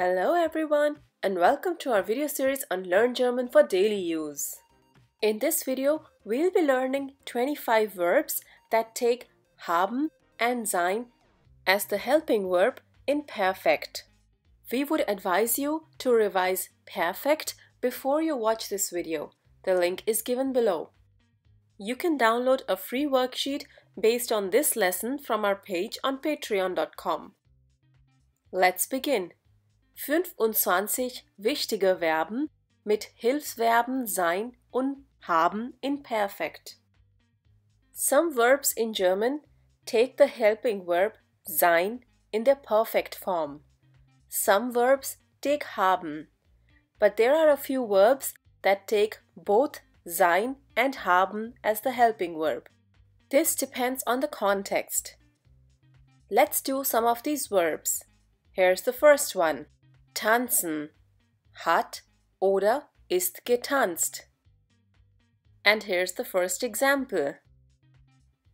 Hello everyone and welcome to our video series on Learn German for Daily Use. In this video, we'll be learning 25 verbs that take haben and sein as the helping verb in Perfekt. We would advise you to revise Perfekt before you watch this video. The link is given below. You can download a free worksheet based on this lesson from our page on patreon.com. Let's begin. 25 wichtige Verben mit Hilfsverben sein und haben in Perfekt. Some verbs in German take the helping verb sein in their perfect form. Some verbs take haben. But there are a few verbs that take both sein and haben as the helping verb. This depends on the context. Let's do some of these verbs. Here's the first one. Tanzen, hat oder ist getanzt. And here's the first example.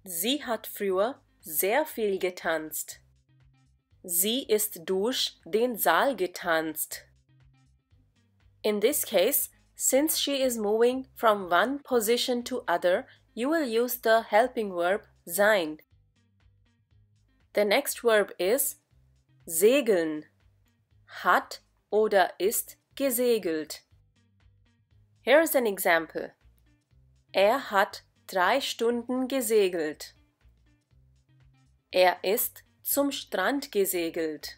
Sie hat früher sehr viel getanzt. Sie ist durch den Saal getanzt. In this case, since she is moving from one position to other, you will use the helping verb sein. The next verb is segeln. Hat oder ist gesegelt. Here is an example. Hat 3 Stunden gesegelt. Ist zum Strand gesegelt.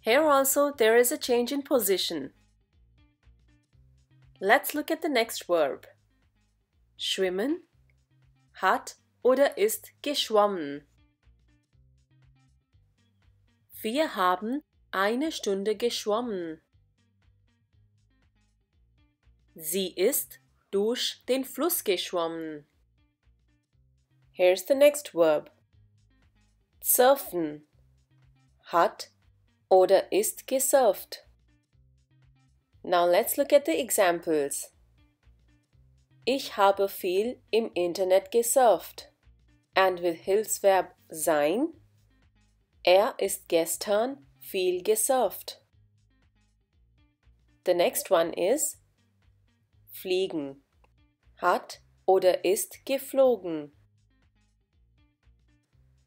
Here also there is a change in position. Let's look at the next verb. Schwimmen. Hat oder ist geschwommen. Wir haben 1 Stunde geschwommen. Sie ist durch den Fluss geschwommen. Here's the next verb. Surfen. Hat oder ist gesurft. Now let's look at the examples. Ich habe viel im Internet gesurft. And with Hilfsverb sein. Ist gestern viel gesurft. The next one is fliegen. Hat oder ist geflogen.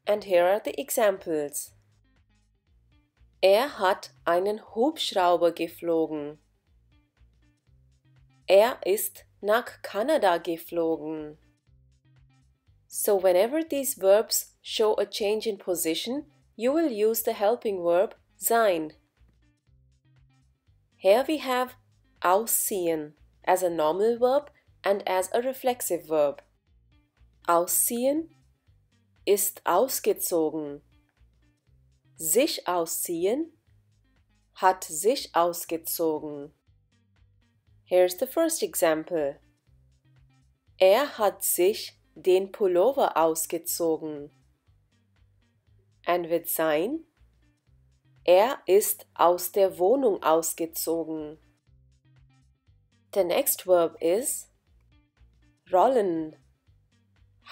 And here are the examples. Hat einen Hubschrauber geflogen. Ist nach Kanada geflogen. So whenever these verbs show a change in position, you will use the helping verb sein. Here we have aussehen as a normal verb and as a reflexive verb. Aussehen ist ausgezogen. Sich ausziehen hat sich ausgezogen. Here's the first example. Hat sich den Pullover ausgezogen. And with sein, ist aus der Wohnung ausgezogen. The next verb is rollen.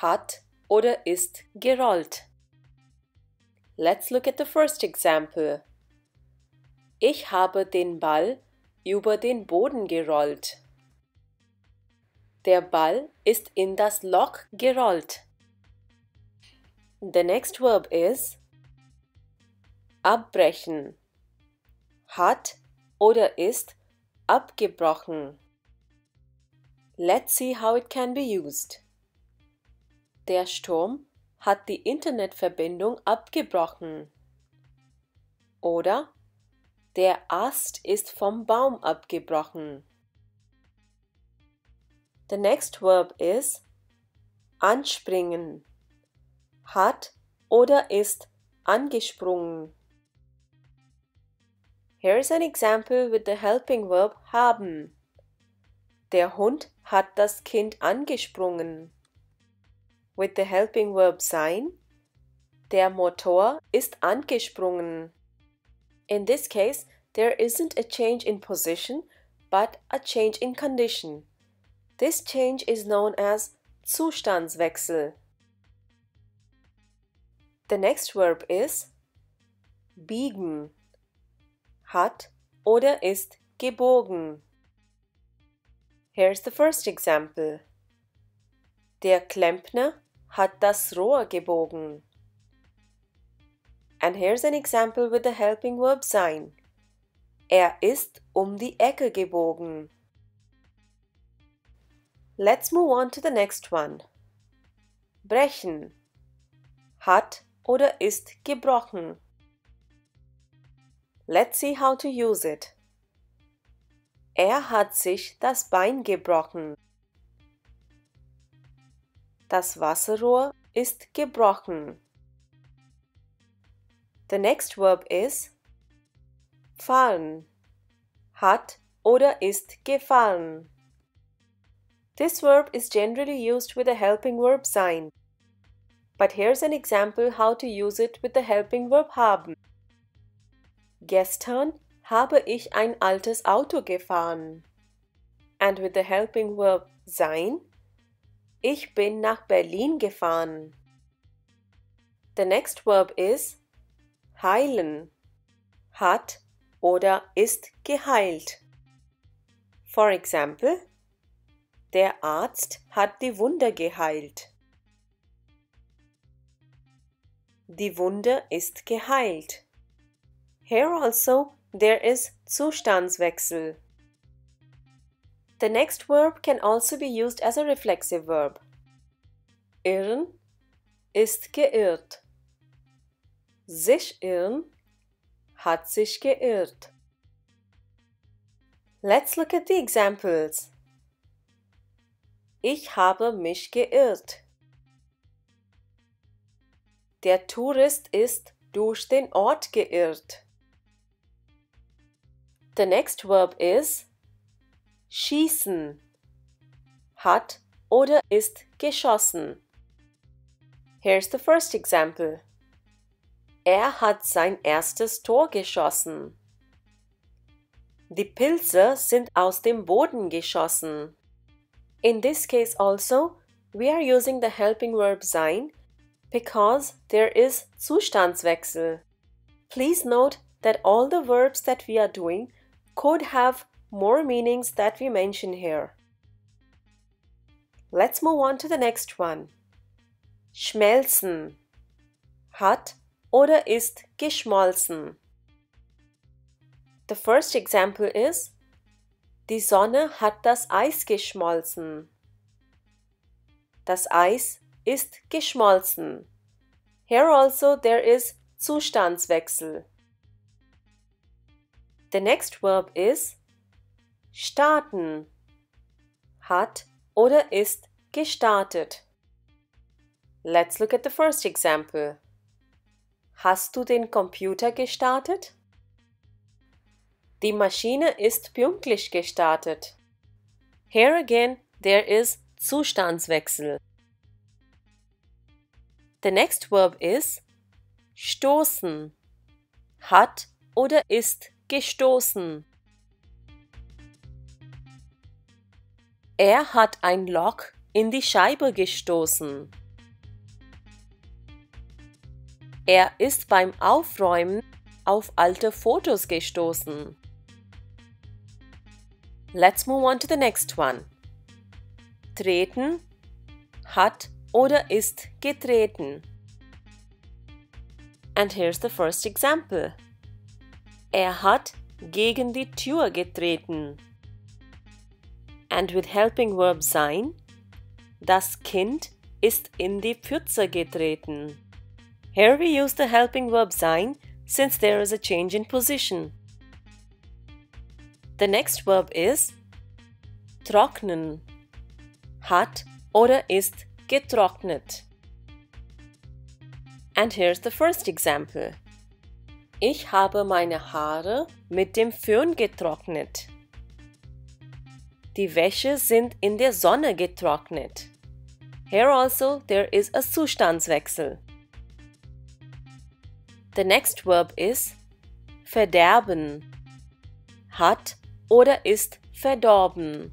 Hat oder ist gerollt. Let's look at the first example. Ich habe den Ball über den Boden gerollt. Der Ball ist in das Loch gerollt. The next verb is abbrechen. Hat oder ist abgebrochen. Let's see how it can be used. Der Sturm hat die Internetverbindung abgebrochen. Oder der Ast ist vom Baum abgebrochen. The next verb is anspringen. Hat oder ist angesprungen. Here is an example with the helping verb haben. Der Hund hat das Kind angesprungen. With the helping verb sein, der Motor ist angesprungen. In this case, there isn't a change in position, but a change in condition. This change is known as Zustandswechsel. The next verb is biegen. Hat oder ist gebogen. Here's the first example. Der Klempner hat das Rohr gebogen. And here's an example with the helping verb sein. Er ist die Ecke gebogen. Let's move on to the next one. Brechen. Hat oder ist gebrochen. Let's see how to use it. Er hat sich das Bein gebrochen. Das Wasserrohr ist gebrochen. The next verb is fahren. Hat oder ist gefahren. This verb is generally used with the helping verb sein. But here's an example how to use it with the helping verb haben. Gestern habe ich ein altes Auto gefahren. And with the helping verb sein, ich bin nach Berlin gefahren. The next verb is heilen. Hat oder ist geheilt. For example, der Arzt hat die Wunde geheilt. Die Wunde ist geheilt. Here also there is Zustandswechsel. The next verb can also be used as a reflexive verb. Irren ist geirrt. Sich irren hat sich geirrt. Let's look at the examples. Ich habe mich geirrt. Der Tourist ist durch den Ort geirrt. The next verb is schießen. Hat oder ist geschossen. Here's the first example. Er hat sein erstes Tor geschossen. Die Pilze sind aus dem Boden geschossen. In this case also, we are using the helping verb sein because there is Zustandswechsel. Please note that all the verbs that we are doing could have more meanings that we mention here. Let's move on to the next one. Schmelzen. Hat oder ist geschmolzen. The first example is die Sonne hat das Eis geschmolzen. Das Eis ist geschmolzen. Here also there is Zustandswechsel. The next verb is starten. Hat oder ist gestartet. Let's look at the first example. Hast du den Computer gestartet? Die Maschine ist pünktlich gestartet. Here again, there is Zustandswechsel. The next verb is stoßen. Hat oder ist gestoßen. Er hat ein Loch in die Scheibe gestoßen. Er ist beim Aufräumen auf alte Fotos gestoßen. Let's move on to the next one. Treten, hat oder ist getreten. And here's the first example. Er hat gegen die Tür getreten. And with helping verb sein, das Kind ist in die Pfütze getreten. Here we use the helping verb sein since there is a change in position. The next verb is trocknen. Hat oder ist getrocknet. And here's the first example. Ich habe meine Haare mit dem Föhn getrocknet. Die Wäsche sind in der Sonne getrocknet. Here also there is a Zustandswechsel. The next verb is verderben. Hat oder ist verdorben.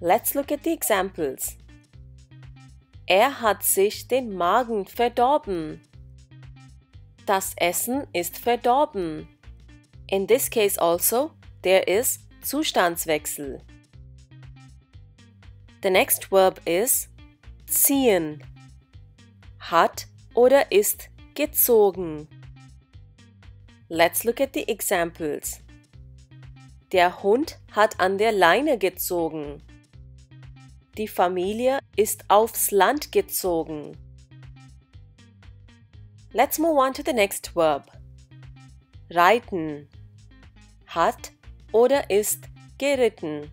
Let's look at the examples. Er hat sich den Magen verdorben. Das Essen ist verdorben. In this case also, there is Zustandswechsel. The next verb is ziehen. Hat oder ist gezogen. Let's look at the examples. Der Hund hat an der Leine gezogen. Die Familie ist aufs Land gezogen. Let's move on to the next verb. Reiten. Hat oder ist geritten.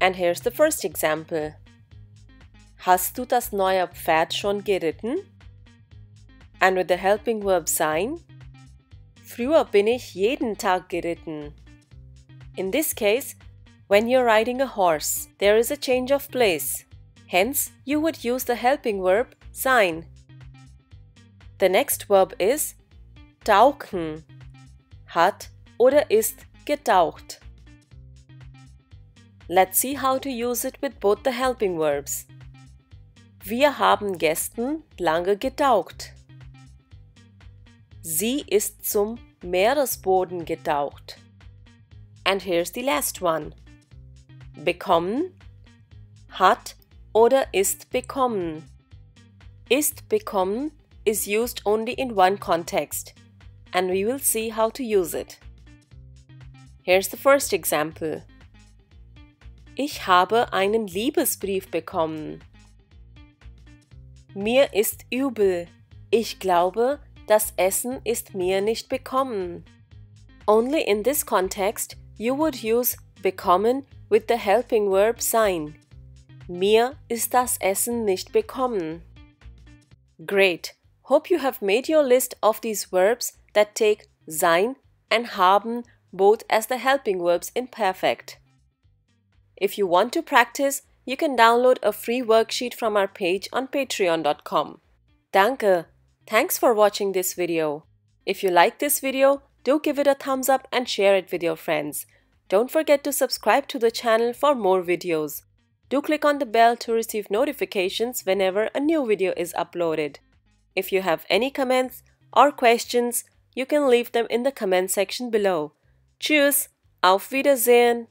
And here's the first example. Hast du das neue Pferd schon geritten? And with the helping verb sein, früher bin ich jeden Tag geritten. In this case, when you're riding a horse, there is a change of place. Hence, you would use the helping verb sein. The next verb is tauchen. Hat oder ist getaucht. Let's see how to use it with both the helping verbs. Wir haben gestern lange getaucht. Sie ist zum Meeresboden getaucht. And here's the last one. Bekommen, hat oder ist bekommen. Ist bekommen is used only in one context, and we will see how to use it. Here's the first example. Ich habe einen Liebesbrief bekommen. Mir ist übel. Ich glaube, das Essen ist mir nicht bekommen. Only in this context, you would use bekommen with the helping verb sein. Mir ist das Essen nicht bekommen. Great! Hope you have made your list of these verbs that take sein and haben both as the helping verbs in Perfekt. If you want to practice, you can download a free worksheet from our page on patreon.com. Danke! Thanks for watching this video. If you like this video, do give it a thumbs up and share it with your friends. Don't forget to subscribe to the channel for more videos. Do click on the bell to receive notifications whenever a new video is uploaded. If you have any comments or questions, you can leave them in the comment section below. Tschüss! Auf Wiedersehen!